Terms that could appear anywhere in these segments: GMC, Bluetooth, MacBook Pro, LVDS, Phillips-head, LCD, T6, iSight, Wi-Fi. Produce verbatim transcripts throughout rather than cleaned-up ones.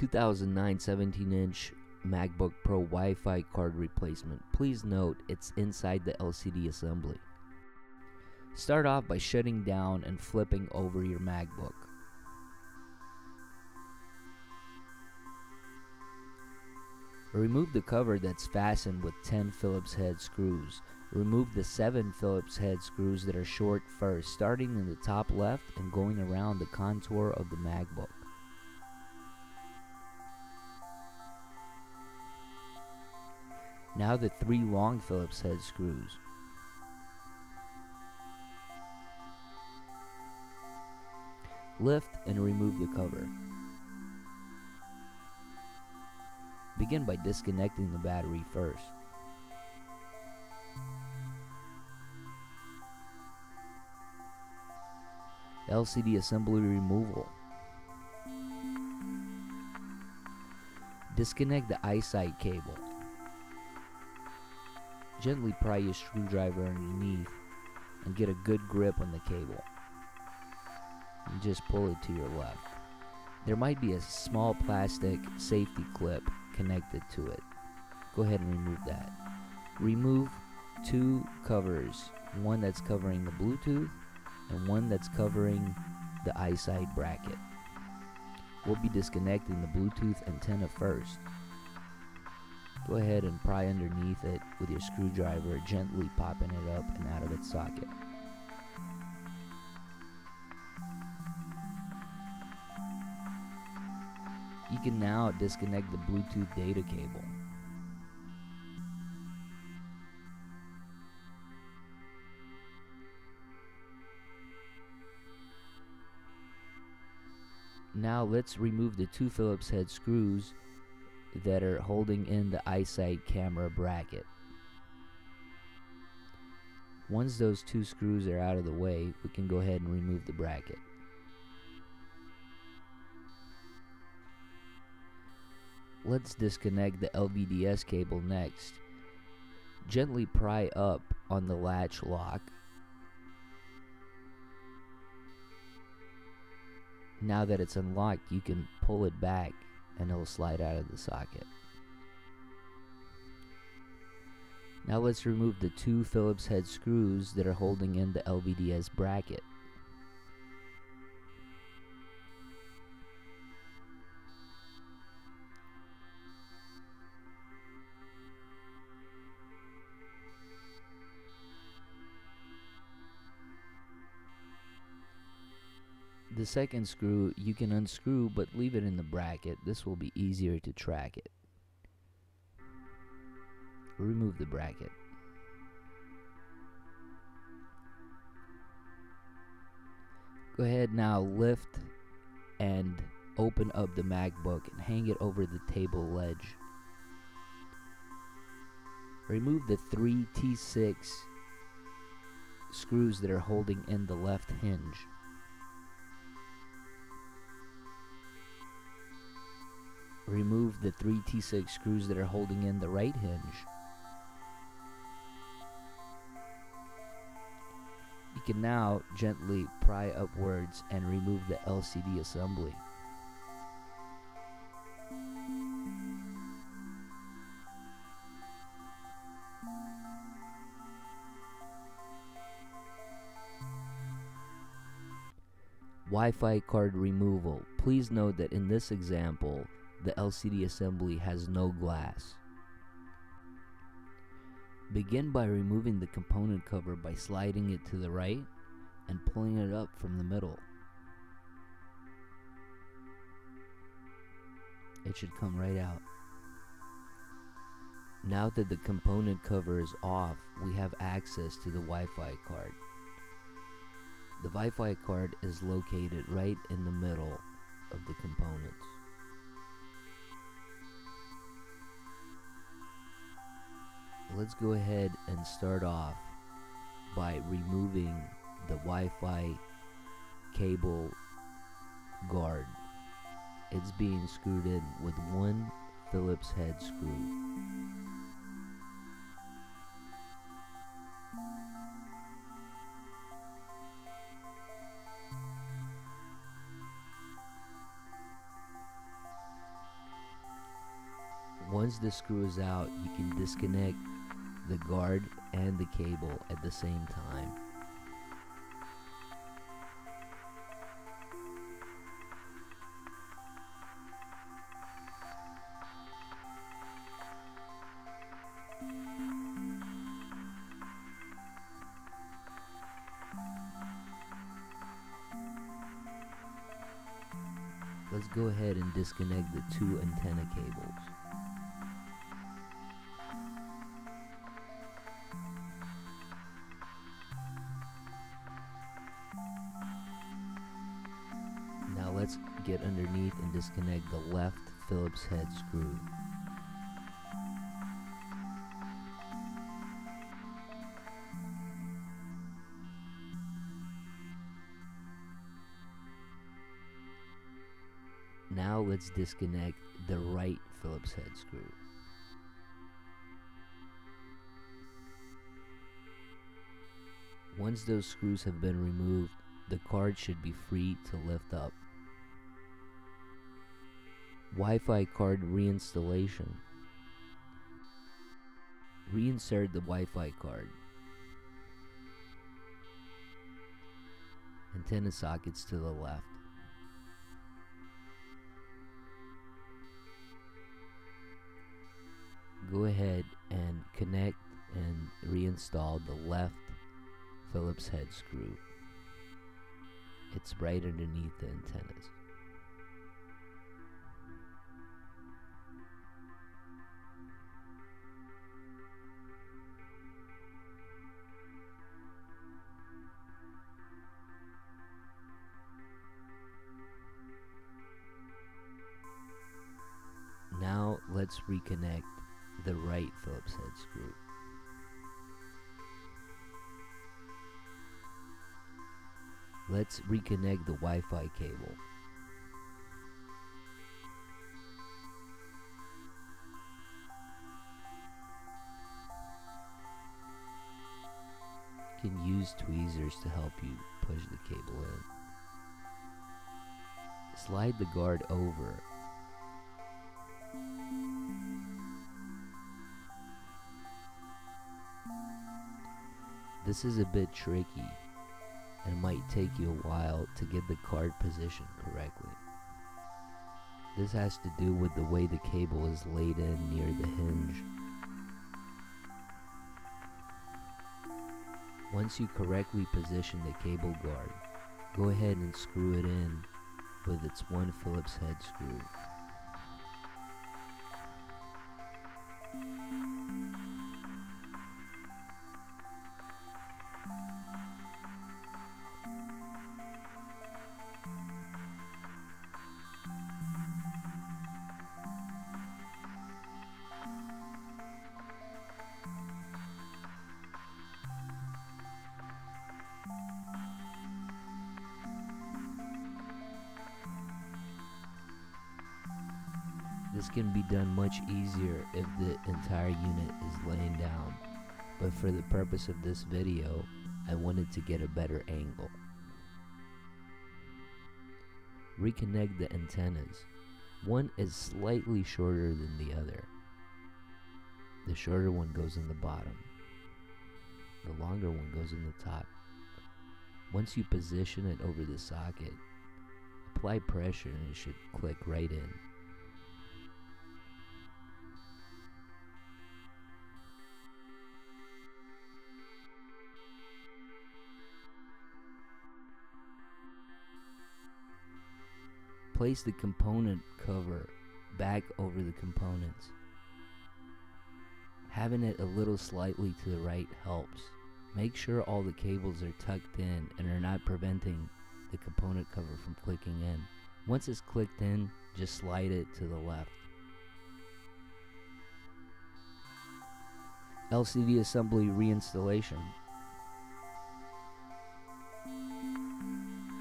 two thousand nine seventeen inch MacBook Pro Wi-Fi card replacement. Please note it's inside the L C D assembly. Start off by shutting down and flipping over your MacBook. Remove the cover that's fastened with ten Phillips head screws. Remove the seven Phillips head screws that are short first, starting in the top left and going around the contour of the MacBook. Now the three long Phillips head screws. Lift and remove the cover. Begin by disconnecting the battery first. L C D assembly removal. Disconnect the iSight cable. Gently pry your screwdriver underneath and get a good grip on the cable. And just pull it to your left. There might be a small plastic safety clip connected to it. Go ahead and remove that. Remove two covers, one that's covering the Bluetooth and one that's covering the iSight bracket. We'll be disconnecting the Bluetooth antenna first. Go ahead and pry underneath it with your screwdriver, gently popping it up and out of its socket. You can now disconnect the Bluetooth data cable. Now let's remove the two Phillips head screws that are holding in the iSight camera bracket. Once those two screws are out of the way, we can go ahead and remove the bracket. Let's disconnect the L V D S cable next. Gently pry up on the latch lock. Now that it's unlocked, you can pull it back and it'll slide out of the socket. Now let's remove the two Phillips head screws that are holding in the L V D S bracket. The second screw you can unscrew, but leave it in the bracket. This will be easier to track it. Remove the bracket. Go ahead now, lift and open up the MacBook and hang it over the table ledge. Remove the three T six screws that are holding in the left hinge. Remove the three T six screws that are holding in the right hinge. You can now gently pry upwards and remove the L C D assembly. Wi-Fi card removal. Please note that in this example, the L C D assembly has no glass. Begin by removing the component cover by sliding it to the right and pulling it up from the middle. It should come right out. Now that the component cover is off, we have access to the Wi-Fi card. The Wi-Fi card is located right in the middle of the components. Let's go ahead and start off by removing the Wi-Fi cable guard. It's being screwed in with one Phillips head screw. once the screw is out, you can disconnect the guard and the cable at the same time. Let's go ahead and disconnect the two antenna cables. Now let's get underneath and disconnect the left Phillips head screw. Now let's disconnect the right Phillips head screw. Once those screws have been removed, the card should be free to lift up. Wi-Fi card reinstallation. Reinsert the Wi-Fi card. Antenna sockets to the left. Go ahead and connect and reinstall the left Phillips head screw. It's right underneath the antennas. Now let's reconnect the right Phillips head screw. Let's reconnect the Wi-Fi cable. You can use tweezers to help you push the cable in. Slide the guard over. This is a bit tricky and might take you a while to get the card positioned correctly. This has to do with the way the cable is laid in near the hinge. Once you correctly position the cable guard, go ahead and screw it in with its one Phillips head screw. This can be done much easier if the entire unit is laying down, but for the purpose of this video, I wanted to get a better angle. Reconnect the antennas. One is slightly shorter than the other. The shorter one goes in the bottom. The longer one goes in the top. Once you position it over the socket, apply pressure and it should click right in. Place the component cover back over the components. Having it a little slightly to the right helps. Make sure all the cables are tucked in and are not preventing the component cover from clicking in. Once it's clicked in, just slide it to the left. L C D assembly reinstallation.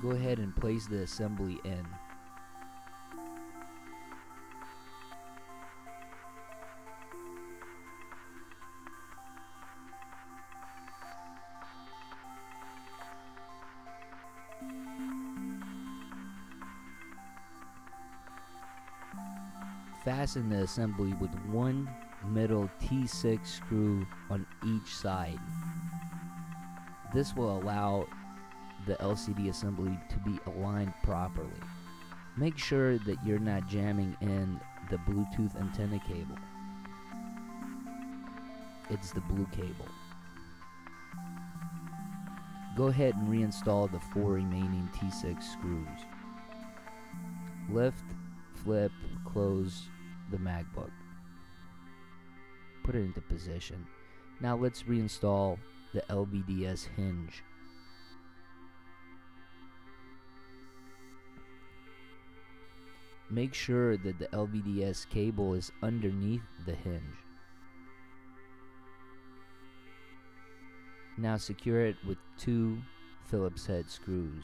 Go ahead and place the assembly in. fasten the assembly with one metal T six screw on each side. This will allow the L C D assembly to be aligned properly. Make sure that you're not jamming in the Bluetooth antenna cable. It's the blue cable. Go ahead and reinstall the four remaining T six screws. Lift, flip, close the MacBook. Put it into position. Now let's reinstall the L V D S hinge. Make sure that the L V D S cable is underneath the hinge. Now secure it with two Phillips-head screws.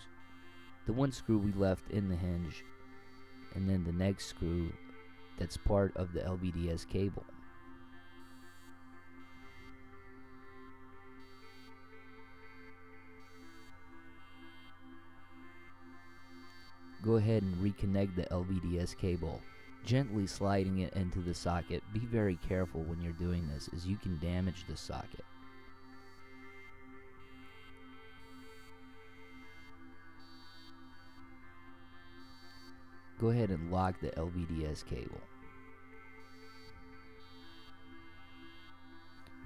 The one screw we left in the hinge, and then the next screw that's part of the L V D S cable. Go ahead and reconnect the L V D S cable, gently sliding it into the socket. Be very careful when you're doing this, as you can damage the socket. Go ahead and lock the L V D S cable.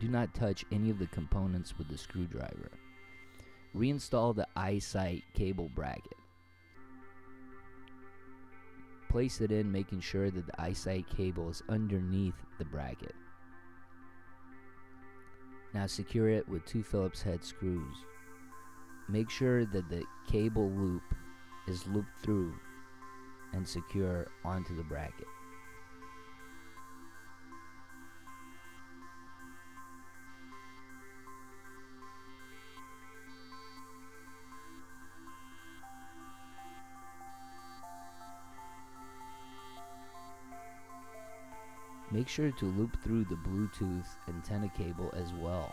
Do not touch any of the components with the screwdriver. Reinstall the iSight cable bracket. Place it in, making sure that the iSight cable is underneath the bracket. Now secure it with two Phillips head screws. Make sure that the cable loop is looped through and secure onto the bracket. Make sure to loop through the Bluetooth antenna cable as well.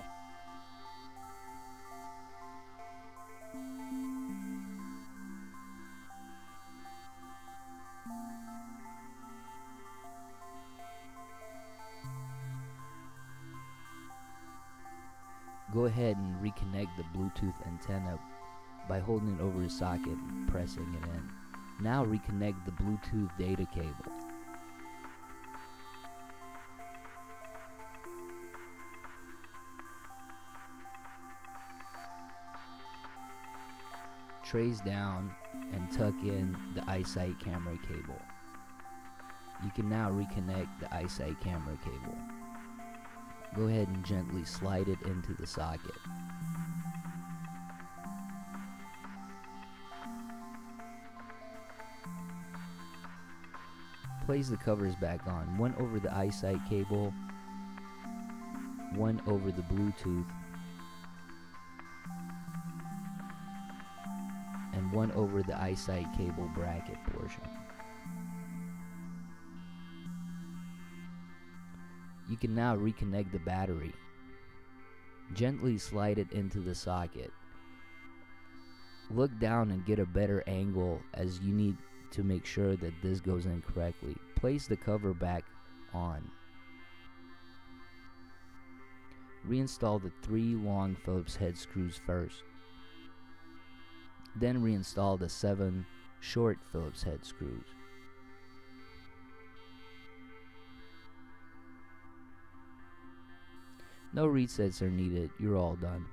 Go ahead and reconnect the Bluetooth antenna by holding it over the socket and pressing it in. Now reconnect the Bluetooth data cable. Trace down and tuck in the iSight camera cable. You can now reconnect the iSight camera cable. Go ahead and gently slide it into the socket. Place the covers back on, one over the iSight cable, one over the Bluetooth, and one over the iSight cable bracket portion. You can now reconnect the battery. Gently slide it into the socket. Look down and get a better angle, as you need to make sure that this goes in correctly. Place the cover back on. Reinstall the three long Phillips head screws first. Then reinstall the seven short Phillips head screws. No resets are needed, you're all done.